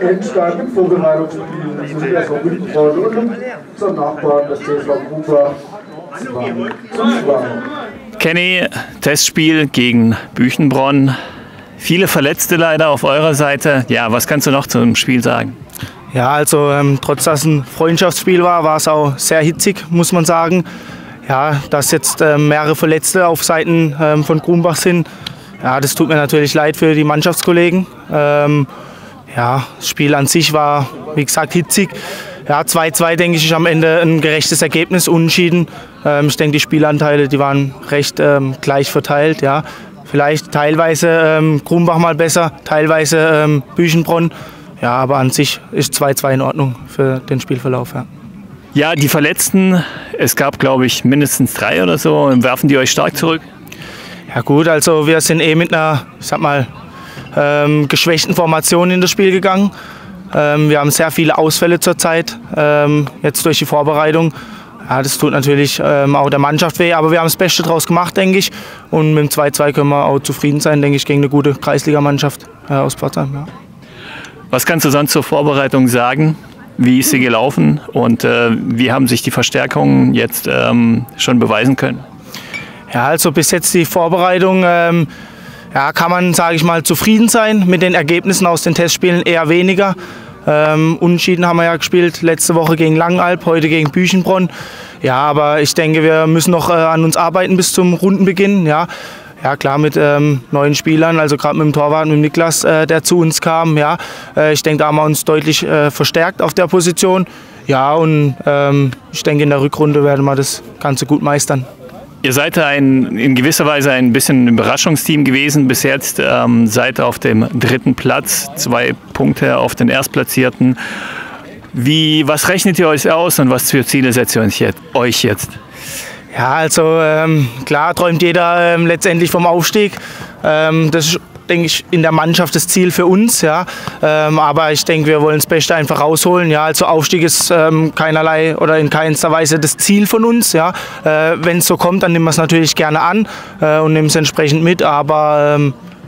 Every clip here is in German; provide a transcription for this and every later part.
in starken Vorbereitungsspielen zwischen der Gruppe die Freunde und dem zum Nachbarn des TSV Grunbach zum Schwann. Kenny, Testspiel gegen Büchenbronn. Viele Verletzte leider auf eurer Seite. Ja, was kannst du noch zum Spiel sagen? Ja, also trotz dass es ein Freundschaftsspiel war, war es auch sehr hitzig, muss man sagen. Ja, dass jetzt mehrere Verletzte auf Seiten von Grunbach sind, ja, das tut mir natürlich leid für die Mannschaftskollegen. Ja, das Spiel an sich war, wie gesagt, hitzig. Ja, 2-2, denke ich, ist am Ende ein gerechtes Ergebnis, unentschieden. Ich denke, die Spielanteile, die waren recht gleich verteilt. Ja. Vielleicht teilweise Grunbach mal besser, teilweise Büchenbronn. Ja, aber an sich ist 2-2 in Ordnung für den Spielverlauf. Ja. Ja, die Verletzten, es gab, glaube ich, mindestens 3 oder so. Werfen die euch stark zurück? Ja gut, also wir sind eh mit einer, ich sag mal, geschwächten Formation in das Spiel gegangen. Wir haben sehr viele Ausfälle zurzeit, jetzt durch die Vorbereitung. Ja, das tut natürlich auch der Mannschaft weh, aber wir haben das Beste draus gemacht, denke ich. Und mit dem 2-2 können wir auch zufrieden sein, denke ich, gegen eine gute Kreisligamannschaft aus Pforzheim. Ja. Was kannst du sonst zur Vorbereitung sagen? Wie ist sie gelaufen und wie haben sich die Verstärkungen jetzt schon beweisen können? Ja, also bis jetzt die Vorbereitung, ja, kann man, sage ich mal, zufrieden sein. Mit den Ergebnissen aus den Testspielen eher weniger. Unentschieden haben wir ja gespielt, letzte Woche gegen Langenalb, heute gegen Büchenbronn. Ja, aber ich denke, wir müssen noch an uns arbeiten bis zum Rundenbeginn. Ja. Ja klar, mit neuen Spielern, also gerade mit dem Torwart, mit Niklas, der zu uns kam. Ja, ich denke, da haben wir uns deutlich verstärkt auf der Position. Ja, und ich denke, in der Rückrunde werden wir das Ganze gut meistern. Ihr seid in gewisser Weise ein bisschen ein Überraschungsteam gewesen. Bis jetzt seid ihr auf dem 3. Platz, 2 Punkte auf den Erstplatzierten. Was rechnet ihr euch aus und was für Ziele setzt ihr euch jetzt? Ja, also klar träumt jeder letztendlich vom Aufstieg. Das ist, denke ich, in der Mannschaft das Ziel für uns. Ja. Aber ich denke, wir wollen das Beste einfach rausholen. Ja. Also Aufstieg ist keinerlei oder in keinster Weise das Ziel von uns. Ja. Wenn es so kommt, dann nehmen wir es natürlich gerne an und nehmen es entsprechend mit. Aber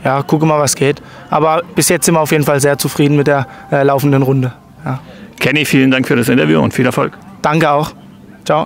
ja, gucken wir mal, was geht. Aber bis jetzt sind wir auf jeden Fall sehr zufrieden mit der laufenden Runde. Ja. Kenny, vielen Dank für das Interview und viel Erfolg. Danke auch. Ciao.